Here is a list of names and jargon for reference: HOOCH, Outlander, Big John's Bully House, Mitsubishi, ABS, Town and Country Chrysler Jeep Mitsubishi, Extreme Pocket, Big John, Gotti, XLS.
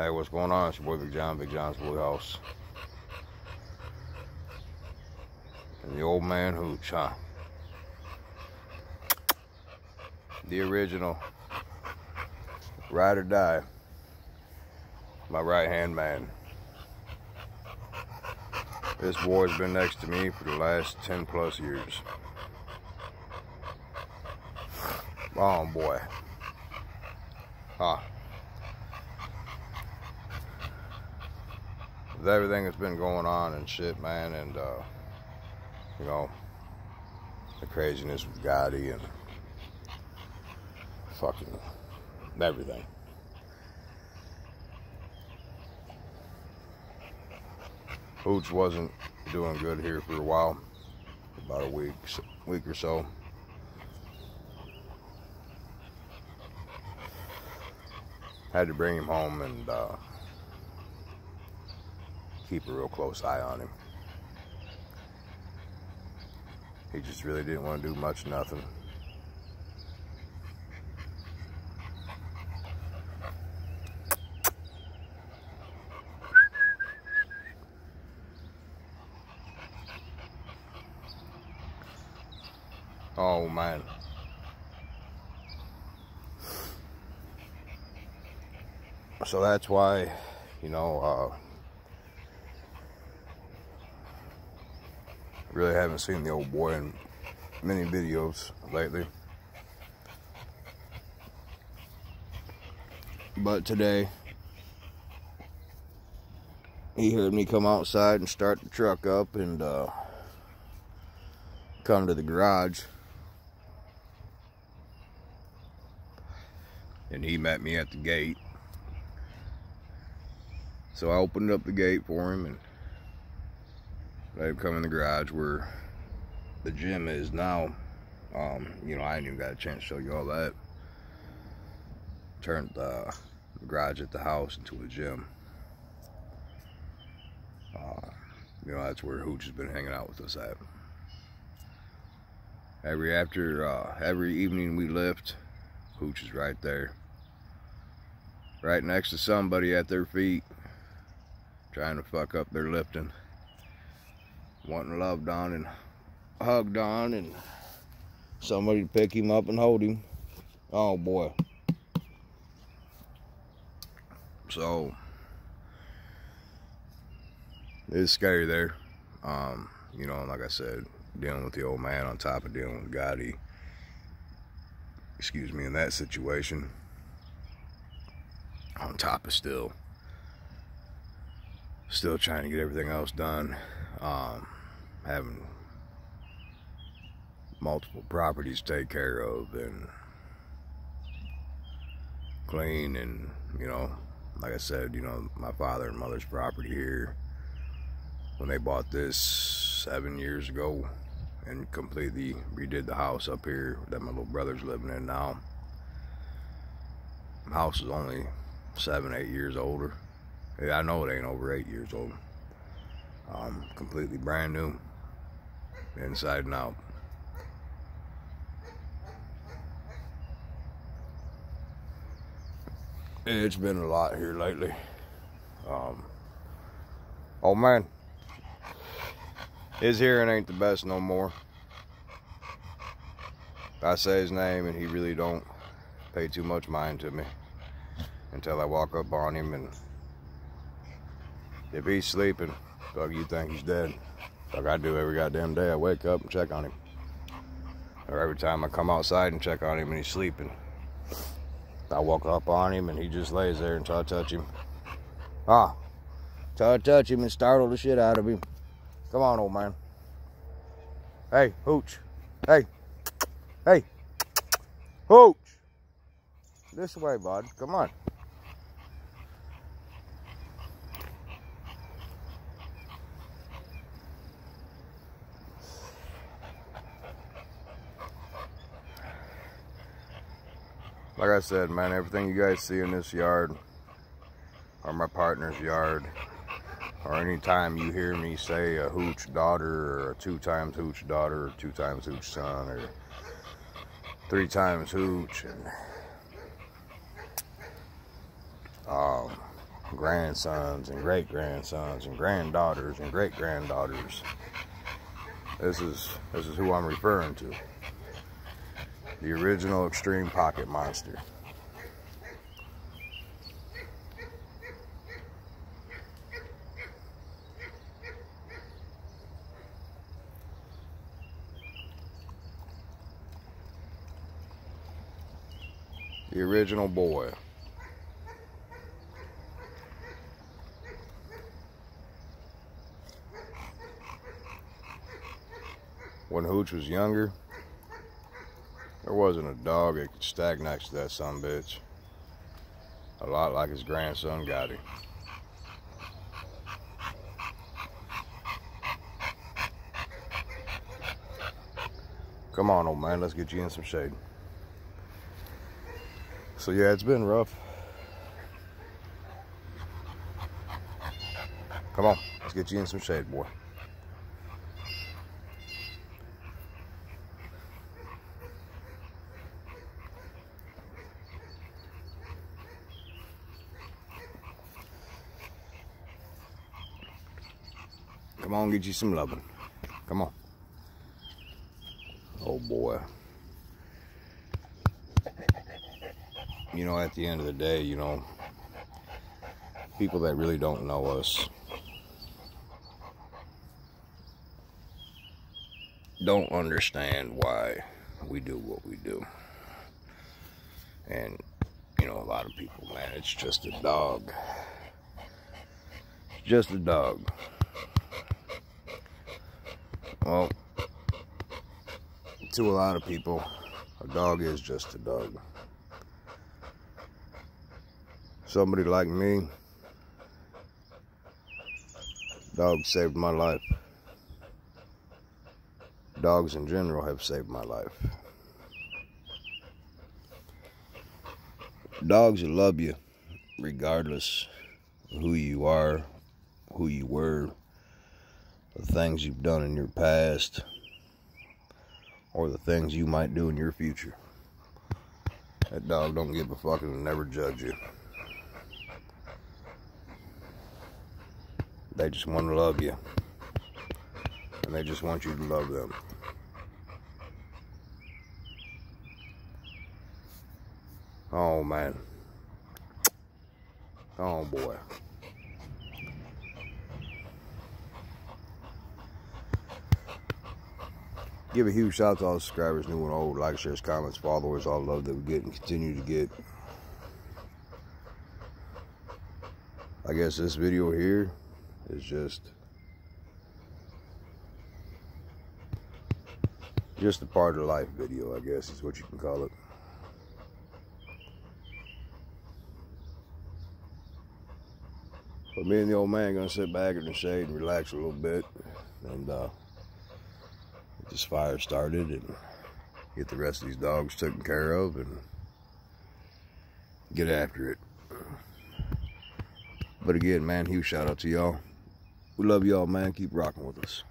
Hey, what's going on? It's your boy Big John, Big John's Bully House. And the old man Hooch, huh? The original. Ride or die. My right-hand man. This boy's been next to me for the last 10+ years. Oh, boy. Huh. With everything that's been going on and shit, man, and you know, the craziness with Gotti and fucking everything. Hooch wasn't doing good here for a while, about a week or so. Had to bring him home and keep a real close eye on him. He just really didn't want to do much nothing. Oh man. So that's why, you know, really haven't seen the old boy in many videos lately. But today, he heard me come outside and start the truck up and come to the garage. And he met me at the gate. So I opened up the gate for him and let him come in the garage where the gym is now. You know, I ain't even got a chance to show you all that. Turned the garage at the house into a gym. You know, that's where Hooch has been hanging out with us at. Every evening we lift, Hooch is right there. Right next to somebody at their feet, trying to fuck up their lifting. Wanting loved on and hugged on and somebody to pick him up and hold him. Oh boy. So it's scary there. You know, like I said, dealing with the old man on top of dealing with Gotti. Excuse me, in that situation. On top of still trying to get everything else done. Having multiple properties to take care of and clean, and you know, like I said, you know, my father and mother's property here when they bought this 7 years ago and completely redid the house up here that my little brother's living in now. The house is only 7-8 years older. Yeah, I know it ain't over 8 years old. Completely brand new, inside and out. It's been a lot here lately. Oh man, his hearing ain't the best no more. I say his name and he really don't pay too much mind to me until I walk up on him, and if he's sleeping, fuck, you think he's dead. Like I do every goddamn day. I wake up and check on him. Or every time I come outside and check on him and he's sleeping. I walk up on him and he just lays there until I touch him. Until I touch him and startle the shit out of him. Come on, old man. Hey, Hooch. Hey. Hey. Hooch. This way, bud. Come on. Like I said, man, everything you guys see in this yard, or my partner's yard, or any time you hear me say a Hooch daughter, or a 2 times Hooch daughter, or 2 times Hooch son, or 3 times Hooch, and grandsons and great-grandsons and granddaughters and great-granddaughters. This is who I'm referring to. The original extreme pocket monster. The original boy. When Hooch was younger, there wasn't a dog that could stack next to that sumbitch. A lot like his grandson Gotti. Come on, old man, let's get you in some shade. So yeah, it's been rough. Come on, let's get you in some shade, boy. Come on, get you some loving. Come on. Oh boy. You know, at the end of the day, you know, people that really don't know us don't understand why we do what we do. And, you know, a lot of people, man, it's just a dog. Just a dog. Well, to a lot of people, a dog is just a dog. Somebody like me, dogs saved my life. Dogs in general have saved my life. Dogs will love you regardless of who you are, who you were, the things you've done in your past, or the things you might do in your future. That dog don't give a fuck and will never judge you. They just want to love you. And they just want you to love them. Oh, man. Oh, boy. Give a huge shout out to all subscribers, new and old, like, shares, comments, followers, all the love that we get and continue to get. I guess this video here, it's just a part of life video, I guess is what you can call it. But me and the old man are gonna sit back in the shade and relax a little bit, and get this fire started and get the rest of these dogs taken care of and get after it. But again, man, huge shout out to y'all. We love y'all, man. Keep rocking with us.